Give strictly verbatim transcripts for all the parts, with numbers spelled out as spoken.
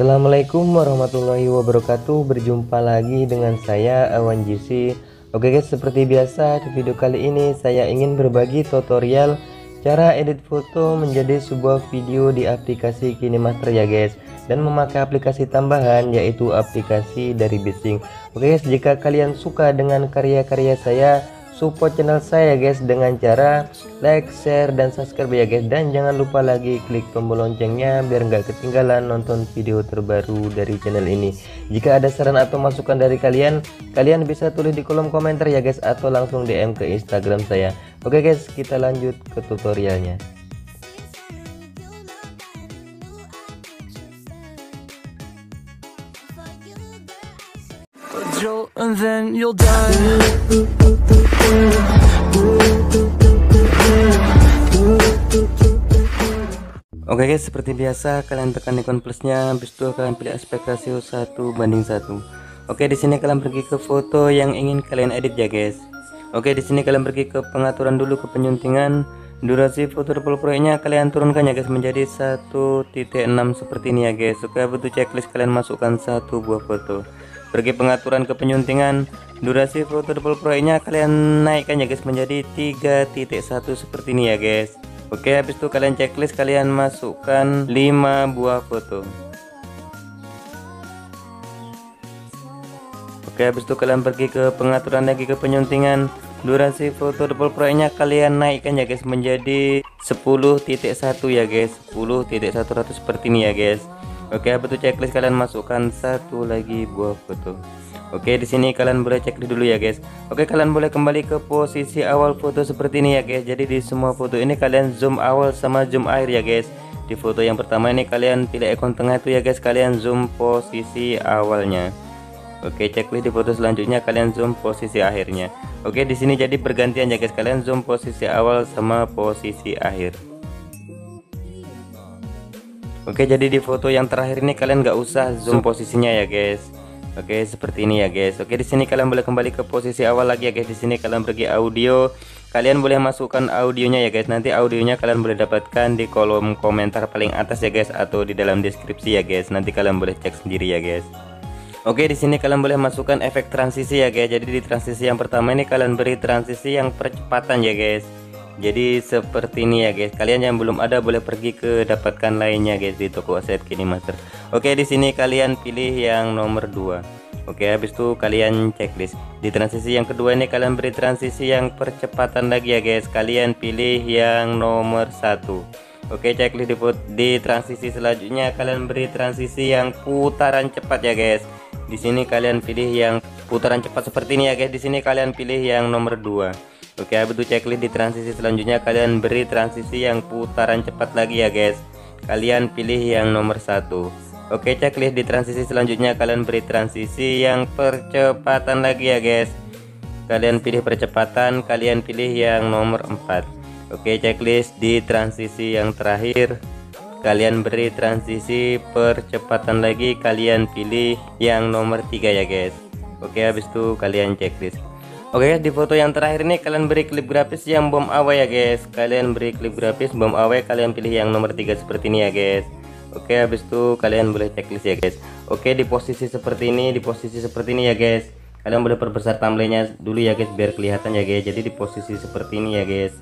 Assalamualaikum warahmatullahi wabarakatuh. Berjumpa lagi dengan saya Awan J C. Oke guys, seperti biasa di video kali ini saya ingin berbagi tutorial cara edit foto menjadi sebuah video di aplikasi Kinemaster ya guys, dan memakai aplikasi tambahan yaitu aplikasi dari Bising. Oke guys, jika kalian suka dengan karya-karya saya, support channel saya guys dengan cara like, share, dan subscribe ya guys. Dan jangan lupa lagi klik tombol loncengnya biar nggak ketinggalan nonton video terbaru dari channel ini. Jika ada saran atau masukan dari kalian, kalian bisa tulis di kolom komentar ya guys, atau langsung D M ke Instagram saya. Oke guys, kita lanjut ke tutorialnya. And then you'll die. Oke guys, seperti biasa kalian tekan ikon plusnya, habis itu kalian pilih aspek rasio satu banding satu. Oke, di sini kalian pergi ke foto yang ingin kalian edit ya guys. Oke, di sini kalian pergi ke pengaturan dulu, ke penyuntingan. Durasi foto proyeknya kalian turunkan ya guys menjadi satu titik enam seperti ini ya guys. Oke, butuh checklist kalian masukkan satu buah foto. Pergi pengaturan ke penyuntingan, durasi foto double proyeknya kalian naikkan ya guys menjadi tiga titik satu seperti ini ya guys. Oke, habis itu kalian checklist, kalian masukkan lima buah foto. Oke, habis itu kalian pergi ke pengaturan lagi ke penyuntingan, durasi foto double proyeknya kalian naikkan ya guys menjadi sepuluh titik satu ya guys, sepuluh titik seratus seperti ini ya guys. Oke, habis itu checklist kalian masukkan satu lagi buah foto. Oke, di sini kalian boleh checklist dulu ya guys. Oke, kalian boleh kembali ke posisi awal foto seperti ini ya guys. Jadi di semua foto ini kalian zoom awal sama zoom akhir ya guys. Di foto yang pertama ini kalian pilih ikon tengah itu ya guys, kalian zoom posisi awalnya. Oke, checklist di foto selanjutnya kalian zoom posisi akhirnya. Oke, di sini jadi bergantian ya guys, kalian zoom posisi awal sama posisi akhir. Oke, jadi di foto yang terakhir ini kalian nggak usah zoom posisinya ya guys. Oke, seperti ini ya guys. Oke, di sini kalian boleh kembali ke posisi awal lagi ya guys. Di sini kalian pergi audio, kalian boleh masukkan audionya ya guys. Nanti audionya kalian boleh dapatkan di kolom komentar paling atas ya guys, atau di dalam deskripsi ya guys. Nanti kalian boleh cek sendiri ya guys. Oke, di sini kalian boleh masukkan efek transisi ya guys. Jadi di transisi yang pertama ini kalian beri transisi yang percepatan ya guys. Jadi seperti ini ya guys. Kalian yang belum ada boleh pergi ke dapatkan lainnya guys di toko aset Kinemaster. Oke, di sini kalian pilih yang nomor dua. Oke, habis itu kalian checklist. Di transisi yang kedua ini kalian beri transisi yang percepatan lagi ya guys. Kalian pilih yang nomor satu. Oke, checklist di, di transisi selanjutnya kalian beri transisi yang putaran cepat ya guys. Di sini kalian pilih yang putaran cepat seperti ini ya guys. Di sini kalian pilih yang nomor dua. Oke, habis itu checklist di transisi selanjutnya kalian beri transisi yang putaran cepat lagi ya guys. Kalian pilih yang nomor satu. Oke, checklist di transisi selanjutnya kalian beri transisi yang percepatan lagi ya guys. Kalian pilih percepatan, kalian pilih yang nomor empat. Oke, checklist di transisi yang terakhir kalian beri transisi percepatan lagi, kalian pilih yang nomor tiga ya guys. Oke, habis itu kalian checklist. Oke guys, di foto yang terakhir ini kalian beri klip grafis yang bom awal ya guys. Kalian beri klip grafis bom awal, kalian pilih yang nomor tiga seperti ini ya guys. Oke, habis itu kalian boleh checklist ya guys. Oke, di posisi seperti ini, di posisi seperti ini ya guys. Kalian boleh perbesar thumbnailnya dulu ya guys biar kelihatan ya guys. Jadi di posisi seperti ini ya guys.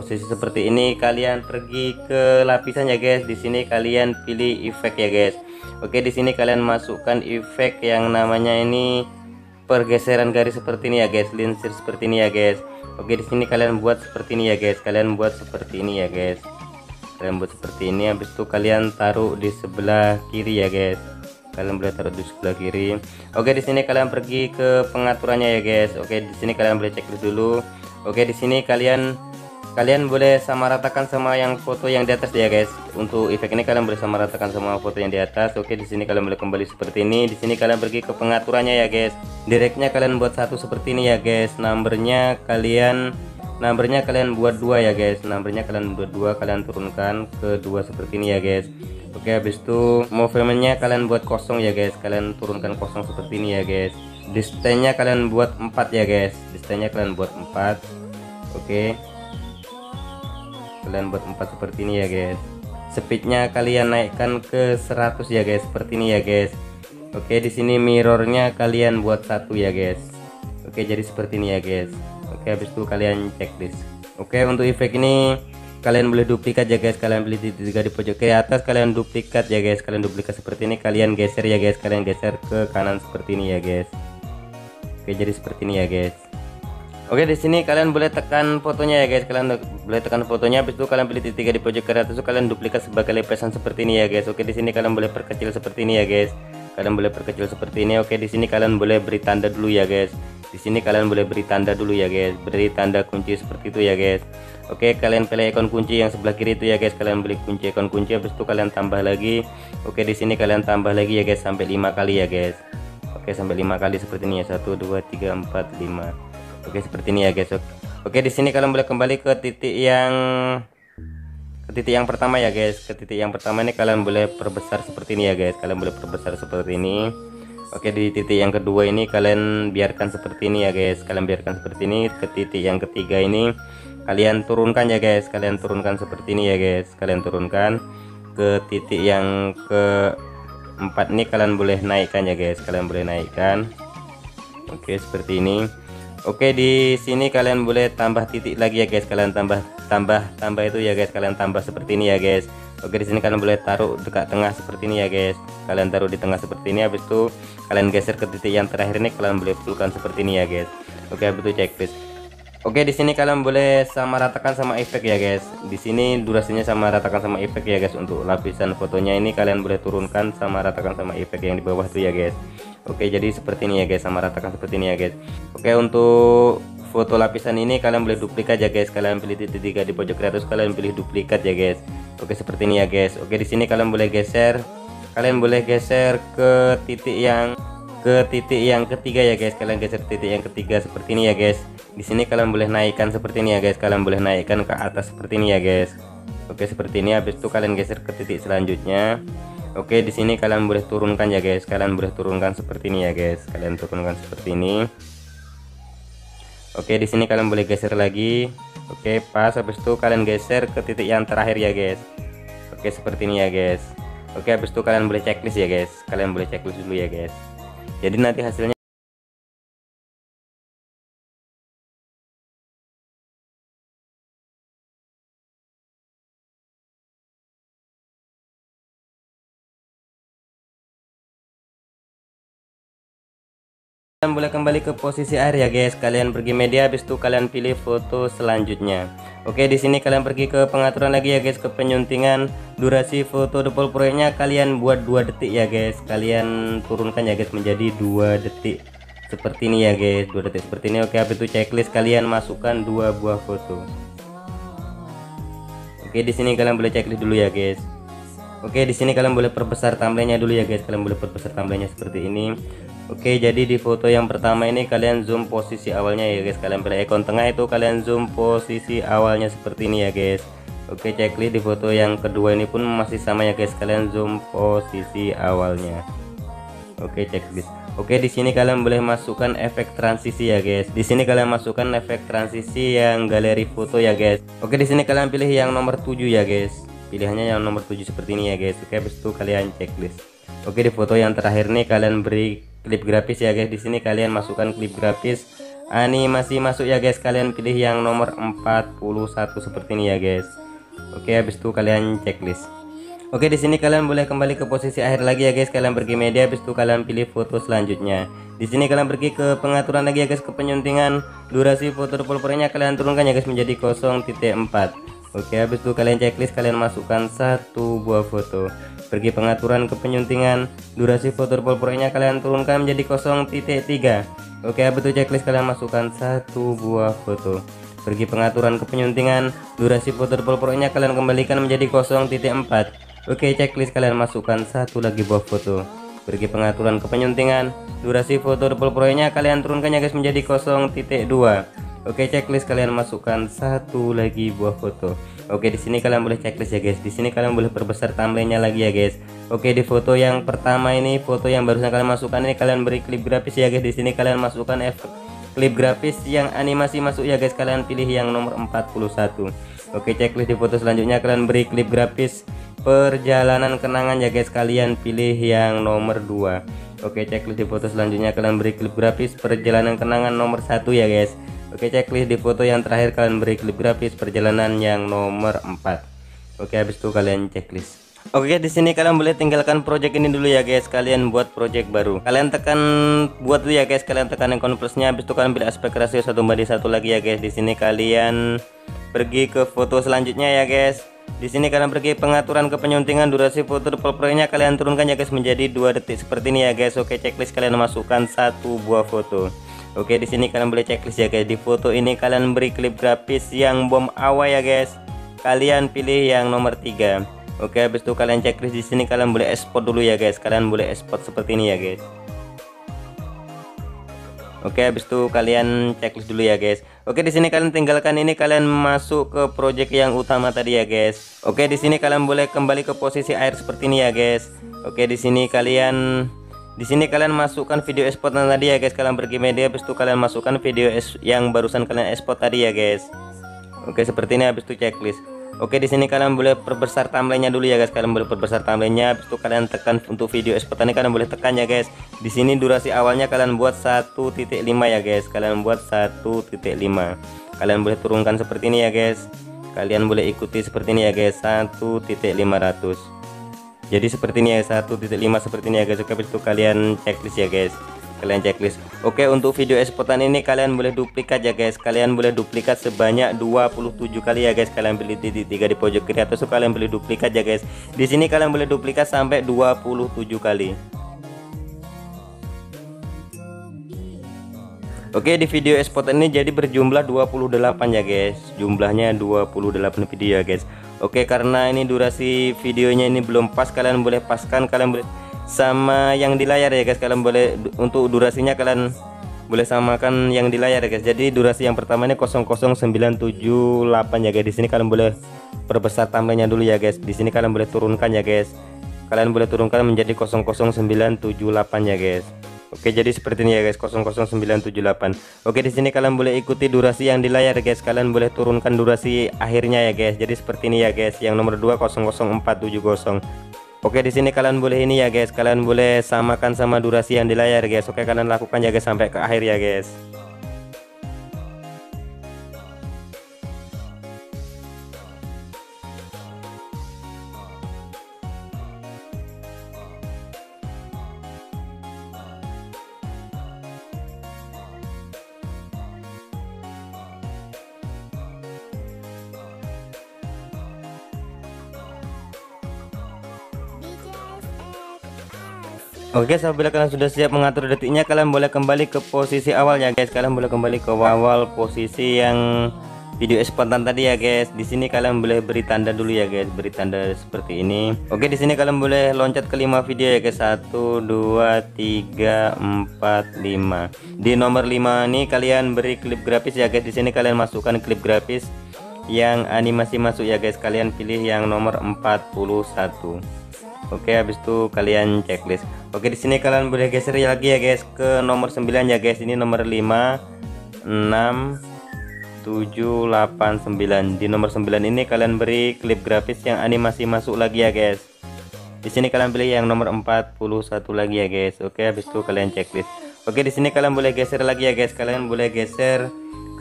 Posisi seperti ini kalian pergi ke lapisan ya guys. Di sini kalian pilih efek ya guys. Oke, di sini kalian masukkan efek yang namanya ini pergeseran garis seperti ini ya guys, linsir seperti ini ya guys. Oke, di sini kalian buat seperti ini ya guys, kalian buat seperti ini ya guys, kalian buat seperti ini. Habis itu kalian taruh di sebelah kiri ya guys, kalian boleh taruh di sebelah kiri. Oke, di sini kalian pergi ke pengaturannya ya guys. Oke, di sini kalian boleh cek dulu. Oke, di sini kalian kalian boleh sama ratakan sama yang foto yang di atas ya guys. Untuk efek ini kalian boleh sama ratakan sama foto yang di atas. Oke, di sini kalian boleh kembali seperti ini. Di sini kalian pergi ke pengaturannya ya guys. Directnya kalian buat satu seperti ini ya guys. Numbernya kalian numbernya kalian buat dua ya guys. Numbernya kalian buat dua, kalian turunkan ke dua seperti ini ya guys. Oke, habis itu movementnya kalian buat kosong ya guys. Kalian turunkan kosong seperti ini ya guys. Distance-nya kalian buat empat ya guys. Distance-nya kalian buat empat. Oke, kalian buat empat seperti ini ya guys. Speednya kalian naikkan ke seratus ya guys, seperti ini ya guys. Oke, di sini mirrornya kalian buat satu ya guys. Oke, jadi seperti ini ya guys. Oke, habis itu kalian checklist. Oke, untuk efek ini kalian boleh duplikat ya guys, kalian beli tiga di pojok ke atas, kalian duplikat ya guys, kalian duplikat seperti ini, kalian geser ya guys, kalian geser ke kanan seperti ini ya guys. Oke, jadi seperti ini ya guys. Oke, di sini kalian boleh tekan fotonya ya guys, kalian boleh tekan fotonya, habis itu kalian pilih titik tiga di pojok kanan atas, kalian duplikat sebagai lepasan seperti ini ya guys. Oke, di sini kalian boleh perkecil seperti ini ya guys, kalian boleh perkecil seperti ini. Oke, di sini kalian boleh beri tanda dulu ya guys, di sini kalian boleh beri tanda dulu ya guys, beri tanda kunci seperti itu ya guys. Oke, kalian pilih ikon kunci yang sebelah kiri itu ya guys, kalian beli kunci ikon kunci, habis itu kalian tambah lagi. Oke, di sini kalian tambah lagi ya guys sampai lima kali ya guys. Oke, sampai lima kali seperti ini ya, satu dua tiga empat lima. Oke, seperti ini ya guys. Oke, di sini kalian boleh kembali ke titik yang ke titik yang pertama ya guys. Ke titik yang pertama ini kalian boleh perbesar seperti ini ya guys. Kalian boleh perbesar seperti ini. Oke, di titik yang kedua ini kalian biarkan seperti ini ya guys. Kalian biarkan seperti ini. Ke titik yang ketiga ini kalian turunkan ya guys. Kalian turunkan seperti ini ya guys. Kalian turunkan. Ke titik yang keempat ini kalian boleh naikkan ya guys. Kalian boleh naikkan. Oke, seperti ini. Oke, di sini kalian boleh tambah titik lagi ya guys, kalian tambah tambah tambah itu ya guys, kalian tambah seperti ini ya guys. Oke, di sini kalian boleh taruh dekat tengah seperti ini ya guys, kalian taruh di tengah seperti ini, habis itu kalian geser ke titik yang terakhir ini, kalian boleh betulkan seperti ini ya guys. Oke, habis itu checklist. Oke, di sini kalian boleh sama ratakan sama efek ya guys. Di sini durasinya sama ratakan sama efek ya guys. Untuk lapisan fotonya ini kalian boleh turunkan sama ratakan sama efek yang di bawah tuh ya guys. Oke, jadi seperti ini ya guys, sama ratakan seperti ini ya guys. Oke, untuk foto lapisan ini kalian boleh duplikat ya guys. Kalian pilih titik tiga di pojok kiri, kalian pilih duplikat ya guys. Oke, seperti ini ya guys. Oke, di sini kalian boleh geser. Kalian boleh geser ke titik yang ke titik yang ketiga ya guys. Kalian geser titik yang ketiga seperti ini ya guys. Di sini kalian boleh naikkan seperti ini ya guys, kalian boleh naikkan ke atas seperti ini ya guys. Oke, seperti ini, habis itu kalian geser ke titik selanjutnya. Oke, di sini kalian boleh turunkan ya guys, kalian boleh turunkan seperti ini ya guys, kalian turunkan seperti ini. Oke, di sini kalian boleh geser lagi. Oke, pas, habis itu kalian geser ke titik yang terakhir ya guys. Oke, seperti ini ya guys. Oke, habis itu kalian boleh checklist ya guys, kalian boleh checklist dulu ya guys, jadi nanti hasilnya. Kalian boleh kembali ke posisi air ya guys, kalian pergi media, habis itu kalian pilih foto selanjutnya. Oke, di sini kalian pergi ke pengaturan lagi ya guys, ke penyuntingan durasi foto default proyeknya kalian buat dua detik ya guys, kalian turunkan ya guys menjadi dua detik seperti ini ya guys, dua detik seperti ini. Oke, habis itu checklist, kalian masukkan dua buah foto. Oke, di sini kalian boleh checklist dulu ya guys. Oke, di sini kalian boleh perbesar thumbnailnya dulu ya guys, kalian boleh perbesar thumbnailnya seperti ini. Oke, jadi di foto yang pertama ini kalian zoom posisi awalnya ya guys, kalian pilih ikon tengah itu, kalian zoom posisi awalnya seperti ini ya guys. Oke, checklist. Di foto yang kedua ini pun masih sama ya guys, kalian zoom posisi awalnya. Oke, checklist. Oke, di sini kalian boleh masukkan efek transisi ya guys. Di sini kalian masukkan efek transisi yang galeri foto ya guys. Oke, di sini kalian pilih yang nomor tujuh ya guys. Pilihannya yang nomor tujuh seperti ini ya guys. Oke, habis itu kalian checklist. Oke, di foto yang terakhir nih kalian beri klip grafis ya guys. Di sini kalian masukkan klip grafis animasi masuk ya guys, kalian pilih yang nomor empat puluh satu seperti ini ya guys. Oke, habis itu kalian checklist. Oke, di sini kalian boleh kembali ke posisi akhir lagi ya guys, kalian pergi media, habis itu kalian pilih foto selanjutnya. Di sini kalian pergi ke pengaturan lagi ya guys, ke penyuntingan durasi foto developernya kalian turunkan ya guys menjadi nol titik empat. Oke, habis itu kalian checklist, kalian masukkan satu buah foto. Pergi pengaturan ke penyuntingan durasi foto default proyeknya kalian turunkan menjadi nol titik tiga. Oke, habis itu checklist, kalian masukkan satu buah foto. Pergi pengaturan ke penyuntingan durasi foto default proyeknya kalian kembalikan menjadi nol titik empat. Oke, checklist, kalian masukkan satu lagi buah foto. Pergi pengaturan ke penyuntingan durasi foto default proyeknya kalian turunkan ya guys menjadi nol titik dua. Oke, checklist, kalian masukkan satu lagi buah foto. Oke, di sini kalian boleh checklist ya guys. Di sini kalian boleh perbesar thumbnailnya lagi ya guys. Oke, di foto yang pertama ini, foto yang barusan kalian masukkan ini kalian beri klip grafis ya guys. Di sini kalian masukkan efek klip grafis yang animasi masuk ya guys. Kalian pilih yang nomor empat puluh satu. Oke, checklist. Di foto selanjutnya kalian beri klip grafis perjalanan kenangan ya guys, kalian pilih yang nomor dua. Oke, checklist di foto selanjutnya kalian beri klip grafis perjalanan kenangan nomor satu ya guys. Oke, checklist di foto yang terakhir kalian beri klip grafis perjalanan yang nomor empat. Oke, habis itu kalian checklist. Oke, di sini kalian boleh tinggalkan project ini dulu ya guys. Kalian buat project baru. Kalian tekan buat dulu ya guys. Kalian tekan yang konversnya, habis itu kalian pilih aspek rasio satu banding satu lagi ya guys. Di sini kalian pergi ke foto selanjutnya ya guys. Di sini kalian pergi pengaturan ke penyuntingan, durasi foto double frame-nya kalian turunkan ya guys menjadi dua detik seperti ini ya guys. Oke, checklist kalian masukkan satu buah foto. Oke, di sini kalian boleh checklist ya guys. Di foto ini kalian beri klip grafis yang bom awal ya guys. Kalian pilih yang nomor tiga. Oke, habis itu kalian checklist. Di sini kalian boleh export dulu ya guys. Kalian boleh export seperti ini ya guys. Oke, habis itu kalian checklist dulu ya guys. Oke, di sini kalian tinggalkan ini, kalian masuk ke project yang utama tadi ya guys. Oke, di sini kalian boleh kembali ke posisi air seperti ini ya guys. Oke, di sini kalian di sini kalian masukkan video export tadi ya guys. Kalian pergi media, habis itu kalian masukkan video yang barusan kalian export tadi ya guys. Oke, seperti ini, habis itu checklist. Oke, di sini kalian boleh perbesar thumbnailnya dulu ya guys. Kalian boleh perbesar thumbnailnya, habis itu kalian tekan untuk video export ini, kalian boleh tekan ya guys. Di sini durasi awalnya kalian buat satu titik lima ya guys. Kalian buat satu titik lima. Kalian boleh turunkan seperti ini ya guys. Kalian boleh ikuti seperti ini ya guys. satu titik lima ratus. Jadi seperti ini ya, satu titik lima seperti ini ya guys. Oke, habis itu kalian checklist ya guys. Kalian checklist. Oke, untuk video exportan ini kalian boleh duplikat ya guys. Kalian boleh duplikat sebanyak dua puluh tujuh kali ya guys. Kalian pilih titik tiga di pojok kiri atau kalian pilih duplikat ya guys. Di sini kalian boleh duplikat sampai dua puluh tujuh kali. Oke, di video export ini jadi berjumlah dua puluh delapan ya guys. Jumlahnya dua puluh delapan video ya guys. Oke, karena ini durasi videonya ini belum pas, kalian boleh paskan, kalian boleh sama yang di layar ya guys. Kalian boleh untuk durasinya kalian boleh samakan yang di layar ya guys. Jadi durasi yang pertama ini nol nol sembilan tujuh delapan ya guys. Di sini kalian boleh perbesar thumbnailnya dulu ya guys. Di sini kalian boleh turunkan ya guys. Kalian boleh turunkan menjadi nol nol sembilan tujuh delapan ya guys. Oke, jadi seperti ini ya guys, nol nol sembilan tujuh delapan. Oke, di sini kalian boleh ikuti durasi yang di layar ya guys. Kalian boleh turunkan durasi akhirnya ya guys. Jadi seperti ini ya guys. Yang nomor dua nol nol empat tujuh nol. Oke, di sini kalian boleh ini ya guys. Kalian boleh samakan sama durasi yang di layar guys. Oke, kalian lakukan ya guys sampai ke akhir ya guys. Oke, apabila kalian sudah siap mengatur detiknya, kalian boleh kembali ke posisi awal ya guys. Kalian boleh kembali ke awal posisi yang video spontan tadi ya guys. Di sini kalian boleh beri tanda dulu ya guys, beri tanda seperti ini. Oke, di sini kalian boleh loncat ke lima video ya guys. satu dua tiga empat lima. Di nomor lima ini kalian beri klip grafis ya guys. Di sini kalian masukkan klip grafis yang animasi masuk ya guys. Kalian pilih yang nomor empat puluh satu. Oke, habis itu kalian checklist. Oke, di sini kalian boleh geser lagi ya guys ke nomor sembilan ya guys. Ini nomor lima enam tujuh delapan sembilan. Di nomor sembilan ini kalian beri klip grafis yang animasi masuk lagi ya guys. Di sini kalian pilih yang nomor empat puluh satu lagi ya guys. Oke, habis itu kalian checklist. Oke, di sini kalian boleh geser lagi ya guys. Kalian boleh geser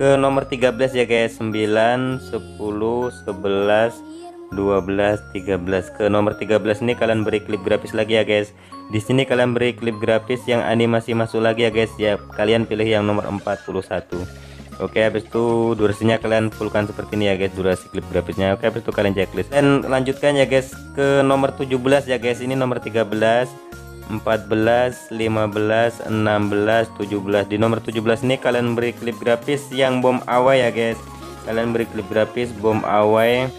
ke nomor tiga belas ya guys. sembilan sepuluh sebelas dua belas tiga belas. Ke nomor tiga belas ini kalian beri klip grafis lagi ya guys. Di sini kalian beri klip grafis yang animasi masuk lagi ya guys. Ya, kalian pilih yang nomor empat puluh satu. Oke, habis itu durasinya kalian fullkan seperti ini ya guys, durasi klip grafisnya. Oke, habis itu kalian checklist dan lanjutkan ya guys ke nomor tujuh belas ya guys. Ini nomor tiga belas empat belas lima belas enam belas tujuh belas. Di nomor tujuh belas ini kalian beri klip grafis yang bom awal ya guys. Kalian beri klip grafis bom awal.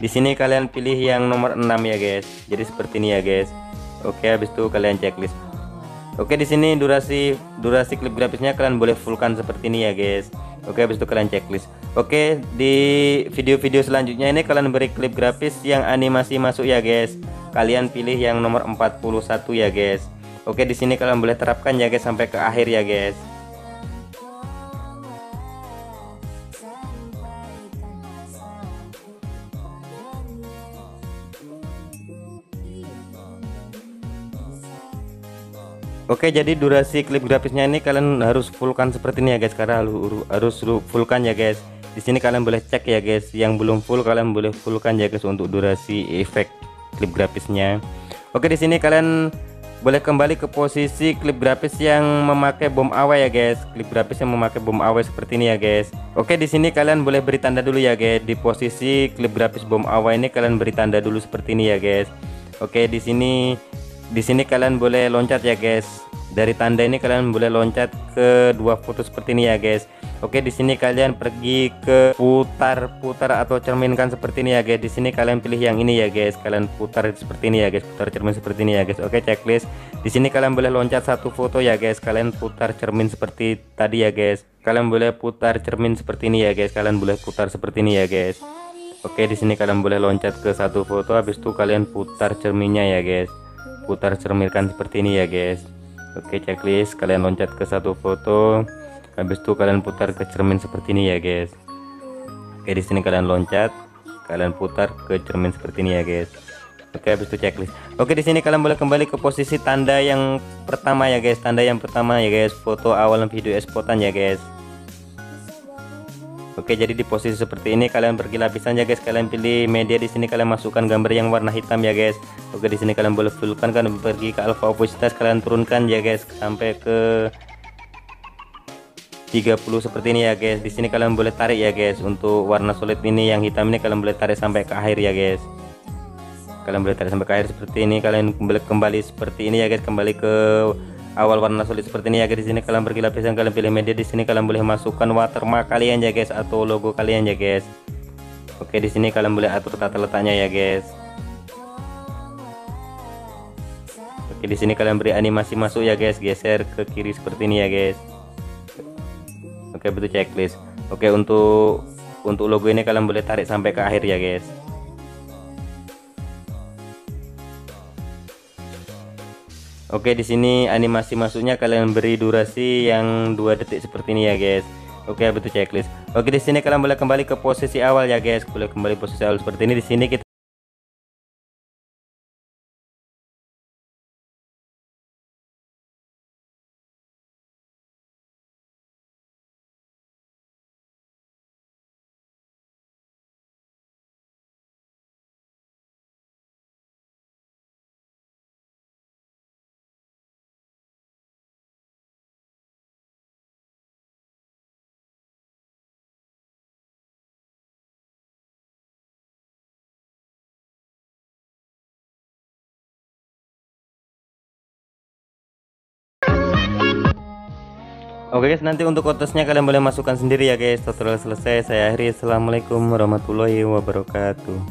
Di sini kalian pilih yang nomor enam ya guys. Jadi seperti ini ya guys. Oke, habis itu kalian checklist. Oke, di sini durasi durasi klip grafisnya kalian boleh fullkan seperti ini ya guys. Oke, habis itu kalian checklist. Oke, di video-video selanjutnya ini kalian beri klip grafis yang animasi masuk ya guys. Kalian pilih yang nomor empat puluh satu ya guys. Oke, di sini kalian boleh terapkan ya guys sampai ke akhir ya guys. Oke, jadi durasi klip grafisnya ini kalian harus fullkan seperti ini ya guys, karena harus fullkan ya guys. Di sini kalian boleh cek ya guys, yang belum full kalian boleh fullkan ya guys untuk durasi efek klip grafisnya. Oke, di sini kalian boleh kembali ke posisi klip grafis yang memakai bom awal ya guys, klip grafis yang memakai bom awal seperti ini ya guys. Oke, di sini kalian boleh beri tanda dulu ya guys, di posisi klip grafis bom awal ini kalian beri tanda dulu seperti ini ya guys. Oke, di sini di sini kalian boleh loncat ya guys, dari tanda ini kalian boleh loncat ke dua foto seperti ini ya guys. Oke, di sini kalian pergi ke putar-putar atau cerminkan seperti ini ya guys. Di sini kalian pilih yang ini ya guys. Kalian putar seperti ini ya guys, putar cermin seperti ini ya guys. Oke, checklist. Di sini kalian boleh loncat satu foto ya guys. Kalian putar cermin seperti tadi ya guys. Kalian boleh putar cermin seperti ini ya guys. Kalian boleh putar seperti ini ya guys. Oke, di sini kalian boleh loncat ke satu foto, habis itu kalian putar cerminnya ya guys. Putar cerminkan seperti ini ya guys. Oke, checklist. Kalian loncat ke satu foto. Habis itu kalian putar ke cermin seperti ini ya guys. Oke, di sini kalian loncat, kalian putar ke cermin seperti ini ya guys. Oke, habis itu checklist. Oke, di sini kalian boleh kembali ke posisi tanda yang pertama ya guys, tanda yang pertama ya guys, foto awal video spotan ya guys. Oke, jadi di posisi seperti ini kalian pergi lapisan ya guys, kalian pilih media, di sini kalian masukkan gambar yang warna hitam ya guys. Oke, di sini kalian boleh fullkan, kalian pergi ke alpha opacity, kalian turunkan ya guys sampai ke tiga puluh seperti ini ya guys. Di sini kalian boleh tarik ya guys, untuk warna solid ini yang hitam ini kalian boleh tarik sampai ke akhir ya guys. Kalian boleh tarik sampai ke akhir seperti ini, kalian kembali kembali seperti ini ya guys, kembali ke awal warna solid seperti ini ya guys. Di sini kalian pergi lapisan, kalian pilih media, di sini kalian boleh masukkan watermark kalian ya guys atau logo kalian ya guys. Oke, di sini kalian boleh atur tata letaknya ya guys. Oke, di sini kalian beri animasi masuk ya guys, geser ke kiri seperti ini ya guys. Oke, betul checklist. Oke, untuk untuk logo ini kalian boleh tarik sampai ke akhir ya guys. Oke, di sini animasi masuknya kalian beri durasi yang dua detik seperti ini ya guys. Oke, betul checklist. Oke, di sini kalian boleh kembali ke posisi awal ya guys. Boleh kembali posisi awal seperti ini. Di sini kita Oke guys, nanti untuk kotesnya kalian boleh masukkan sendiri ya guys. Tutorial selesai, saya akhiri. Assalamualaikum warahmatullahi wabarakatuh.